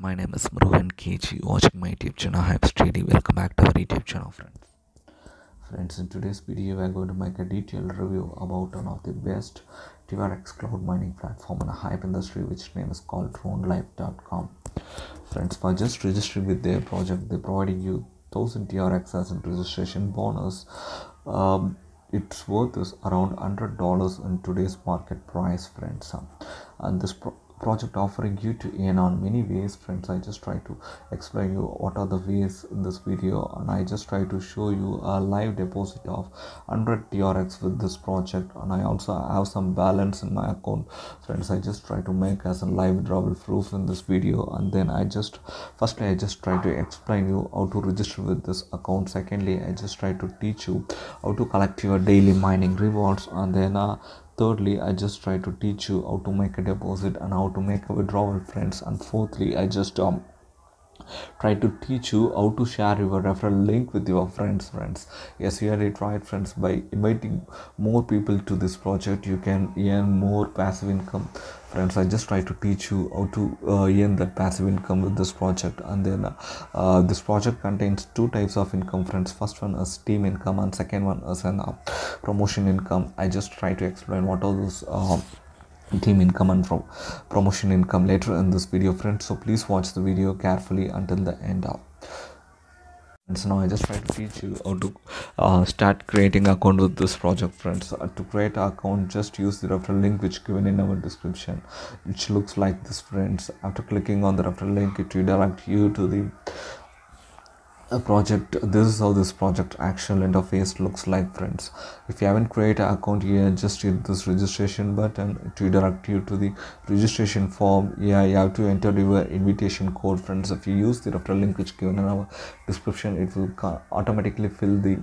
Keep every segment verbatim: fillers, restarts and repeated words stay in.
my name is Muru K G, watching my YouTube channel Hype d. Welcome back to our YouTube channel, friends. Friends, in today's video, we are going to make a detailed review about one of the best T R X cloud mining platform in the Hype industry, which name is called dronelife dot com. Friends, by just registering with their project, they providing you one thousand T R X as a registration bonus. Um, its worth is around one hundred dollars in today's market price, friends. And this pro project offering you to earn on many ways, friends. I just try to explain you what are the ways in this video, and I just try to show you a live deposit of one hundred T R X with this project, and I also have some balance in my account, friends. I just try to make as a live withdrawal proof in this video, and then I just firstly I just try to explain you how to register with this account. Secondly, I just try to teach you how to collect your daily mining rewards, and then uh, thirdly, I just try to teach you how to make a deposit and how to make a withdrawal, friends. And fourthly, I just um try to teach you how to share your referral link with your friends, friends. Yes, you already tried, friends. By inviting more people to this project, you can earn more passive income, friends. I just try to teach you how to uh, earn that passive income with this project. And then uh, uh, this project contains two types of income, friends. First one is team income, and second one is an uh, promotion income. I just try to explain what all those uh, team income and pro promotion income later in this video, friends. So please watch the video carefully until the end of. And so now I just try to teach you how to uh, start creating account with this project, friends. Uh, to create an account, just use the referral link which given in our description, which looks like this, friends. After clicking on the referral link, it will direct you to the a project. This is how this project actual interface looks like, friends. If you haven't created an account here, just hit this registration button to direct you to the registration form. Yeah, you have to enter your invitation code, friends. If you use the referral link which given in our description, it will automatically fill the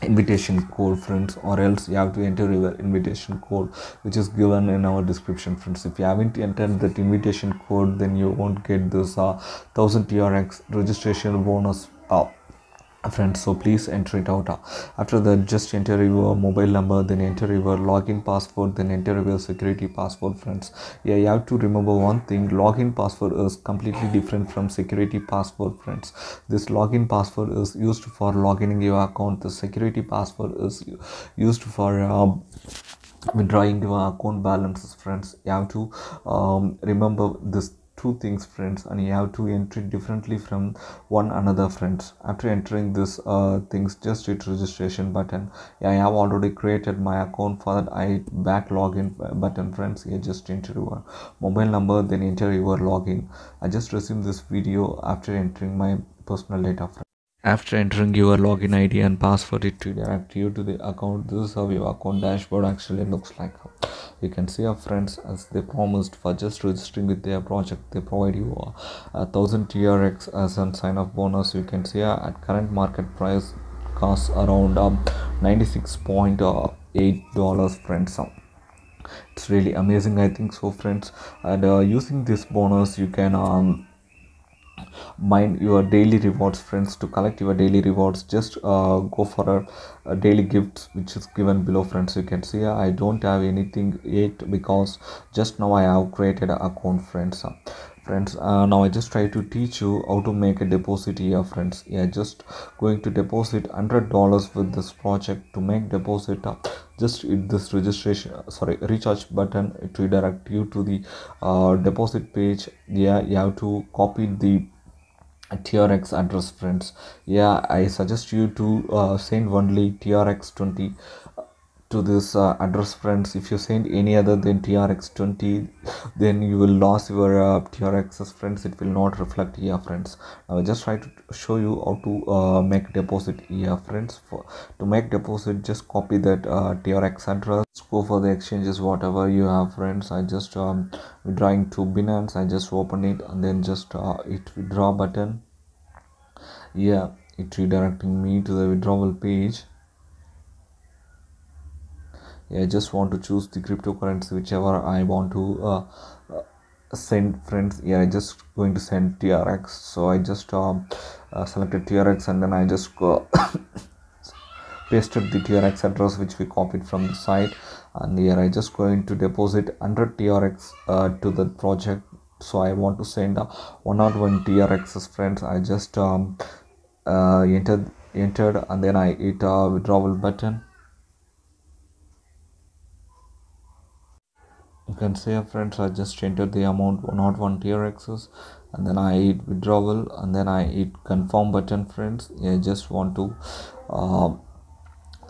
invitation code, friends, or else you have to enter your invitation code which is given in our description, friends. If you haven't entered that invitation code, then you won't get this uh, one thousand T R X registration bonus, uh, friends. So please enter it out. Uh. After that, just enter your mobile number, then enter your login password, then enter your security password, friends. Yeah, you have to remember one thing: login password is completely different from security password, friends. This login password is used for logging your account. The security password is used for uh, withdrawing your account balances, friends. You have to um, remember this two things, friends, and you have to enter it differently from one another, friends. After entering this uh, things, just hit registration button. Yeah, I have already created my account. For that, I back login button, friends. You just enter your mobile number, then enter your login. I just resume this video after entering my personal data, friends. After entering your login I D and password, it will direct you to the account. This is how your account dashboard actually looks like. You can see, our friends, as they promised, for just registering with their project, they provide you a thousand T R X as a sign up bonus. You can see uh, at current market price, costs around uh, ninety-six point eight dollars, friends. Uh, it's really amazing, I think so, friends. And uh, using this bonus, you can um mine your daily rewards, friends. To collect your daily rewards, just uh, go for a, a daily gifts which is given below, friends. You can see I don't have anything yet because just now I have created an account, friends. Friends, uh, now I just try to teach you how to make a deposit here, friends. Yeah, just going to deposit one hundred dollars with this project. To make deposit, uh, just hit this registration, sorry, recharge button. It will direct you to the uh, deposit page. Yeah, you have to copy the T R X address, friends. Yeah, I suggest you to uh, send only T R X twenty to this uh, address, friends. If you send any other than T R X twenty, then you will lose your uh, T R X's, friends. It will not reflect here, friends. Now I just try to show you how to uh, make deposit here, friends. For to make deposit, just copy that uh, T R X address. Go for the exchanges whatever you have, friends. I just um withdrawing to Binance. I just open it and then just uh, hit withdraw button. Yeah, it redirecting me to the withdrawal page. Yeah, I just want to choose the cryptocurrency whichever I want to uh, uh, send, friends. Yeah, I just going to send T R X. So I just uh, uh, selected T R X and then I just go pasted the T R X address which we copied from the site, and here I just going to deposit one hundred T R X uh, to the project. So I want to send a one oh one T R X, friends. I just um, uh, entered entered and then I hit a withdrawal button. You can see, friends, I just entered the amount one oh one T R X and then I hit withdrawal and then I hit confirm button, friends. I just want to uh,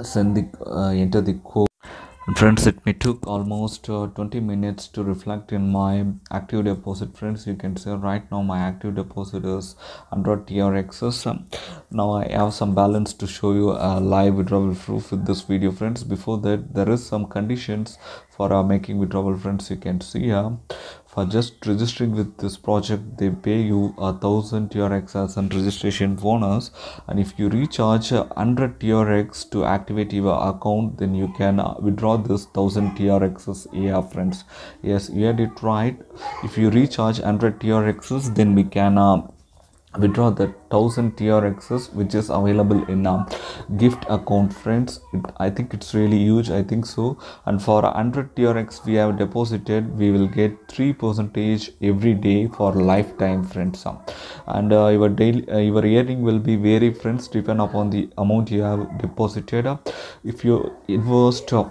send the uh, enter the code. Friends, it me took almost uh, twenty minutes to reflect in my active deposit, friends. You can see right now my active deposit is one hundred T R X's. Um, now I have some balance to show you a live withdrawal proof with this video, friends. Before that, there is some conditions for uh, making withdrawal, friends. You can see uh, for just registering with this project, they pay you a thousand T R X as an registration bonus, and if you recharge uh, one hundred T R X to activate your account, then you can uh, withdraw this thousand T R X's here, friends. Yes, you had it right. If you recharge one hundred T R X's, then we can uh, withdraw the thousand T R X's, which is available in a gift account, friends. It, I think it's really huge. I think so. And for one hundred T R X we have deposited, we will get three percentage every day for lifetime, friends. And uh, your daily uh, your earning will be very, friends, depend upon the amount you have deposited. If you invest uh,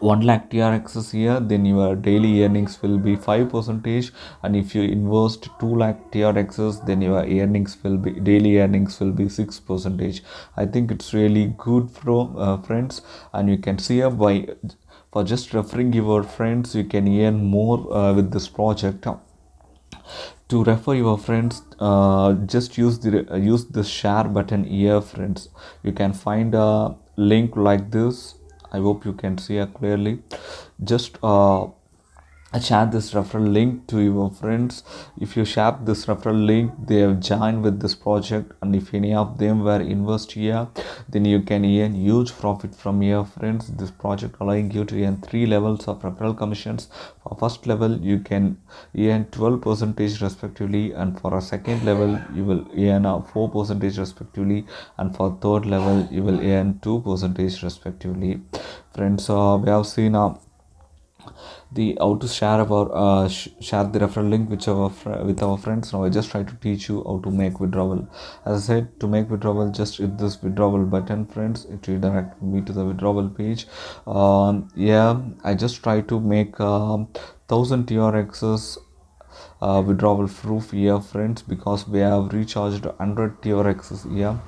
one lakh T R X's here, then your daily earnings will be five percentage, and if you invest two lakh T R X's, then your earnings will be daily earnings will be six percentage. I think it's really good from uh, friends. And you can see uh, by for just referring your friends, you can earn more uh, with this project. To refer your friends, uh, just use the uh, use the share button here, friends. You can find a link like this. I hope you can see it clearly. Just uh, share this referral link to your friends. If you share this referral link, they have joined with this project, and if any of them were invest here, then you can earn huge profit from your friends. This project allowing you to earn three levels of referral commissions. For first level, you can earn twelve percentage respectively, and for a second level you will earn a four percentage respectively, and for third level you will earn two percentage respectively, friends. Uh, we have seen a uh, the how to share our uh, sh share the referral link which our with our friends. Now I just try to teach you how to make withdrawal. As I said, to make withdrawal, just hit this withdrawal button, friends. It redirected me to the withdrawal page. Um, yeah, I just try to make uh, thousand T R X's uh, withdrawal proof here, friends, because we have recharged one hundred T R X's here.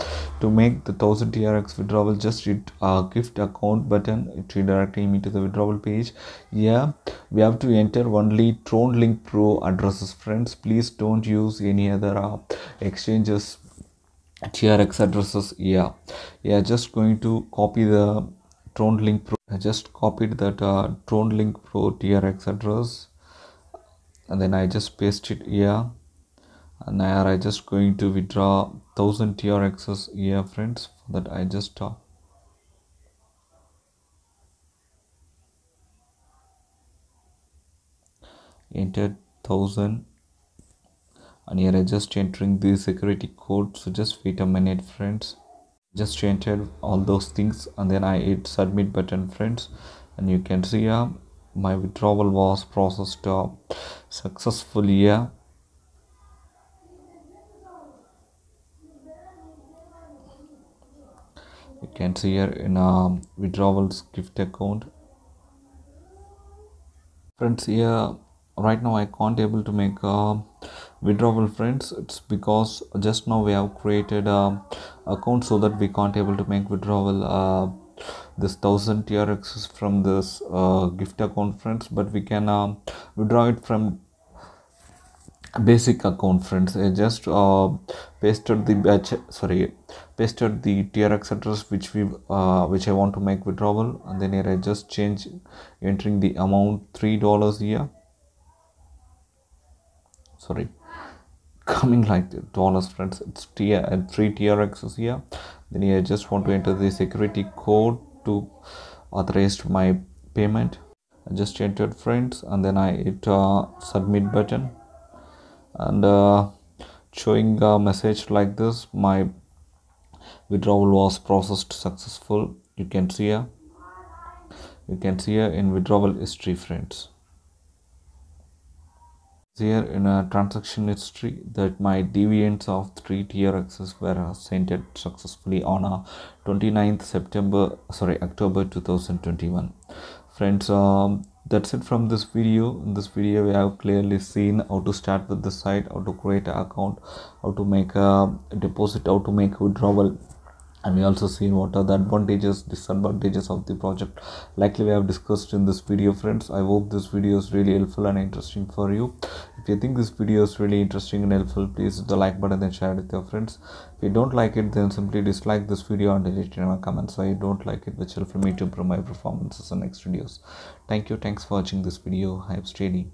To make the thousand T R X withdrawal, just hit uh, gift account button. It redirecting me to the withdrawal page. Yeah, we have to enter only Tron Link Pro addresses, friends. Please don't use any other uh, exchanges T R X addresses. Yeah, yeah, just going to copy the Tron Link Pro. I just copied that uh, Tron Link Pro T R X address, and then I just paste it here, and now I just going to withdraw one thousand T R X's here, friends. For that I just talk. Entered one thousand, and here I just entering the security code. So just wait a minute, friends. Just entered all those things, and then I hit submit button, friends, and you can see uh, my withdrawal was processed uh, successfully here. You can see here in a withdrawals gift account, friends. Here right now I can't able to make a withdrawal, friends. It's because just now we have created a account, so that we can't able to make withdrawal uh, this thousand T R X's from this uh, gift account, friends. But we can uh, withdraw it from basic account, friends. I just uh, pasted the batch sorry pasted the T R X address which we uh, which I want to make withdrawal, and then here I just change entering the amount three dollars here. Sorry, coming like the dollars, friends. It's tier and three T R X's here. Then here I just want to enter the security code to authorize my payment. I just entered, friends, and then I hit uh, submit button, and uh, showing a message like this: my withdrawal was processed successful. You can see here, you can see here in withdrawal history, friends. Here in a transaction history that my dividends of three T R Xs were assented successfully on a twenty-ninth September sorry October two thousand twenty-one. Friends, um, that's it from this video. In this video we have clearly seen how to start with the site, how to create an account, how to make a deposit, how to make withdrawal, and we also seen what are the advantages, disadvantages of the project. Likely we have discussed in this video. Friends, I hope this video is really helpful and interesting for you. If you think this video is really interesting and helpful, please hit the like button and share it with your friends. If you don't like it, then simply dislike this video and delete it in my comments. So I don't like it, which will help me to improve my performances in next videos. Thank you. Thanks for watching this video. Hype d.